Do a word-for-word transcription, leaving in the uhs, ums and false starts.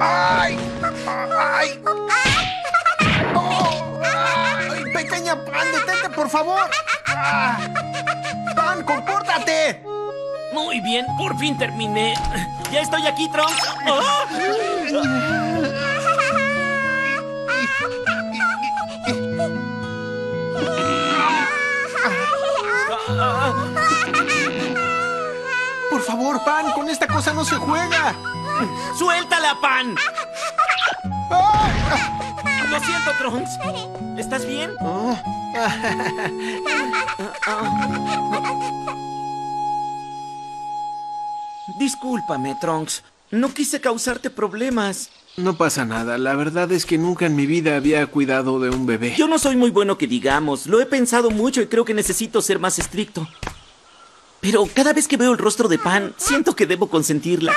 ¡Ay! ¡Ay! ¡Oh! ¡Ay! ¡Pequeña Pan, detente, por favor! ¡Ah! ¡Pan, compórtate! Muy bien, por fin terminé. ¡Ya estoy aquí, Trunks! ¡Oh! Por favor, Pan, con esta cosa no se juega. ¡Suéltala, Pan! ¡Ah! Lo siento, Trunks. ¿Estás bien? Oh. Discúlpame, Trunks. No quise causarte problemas. No pasa nada. La verdad es que nunca en mi vida había cuidado de un bebé. Yo no soy muy bueno que digamos. Lo he pensado mucho y creo que necesito ser más estricto. Pero cada vez que veo el rostro de Pan, siento que debo consentirla.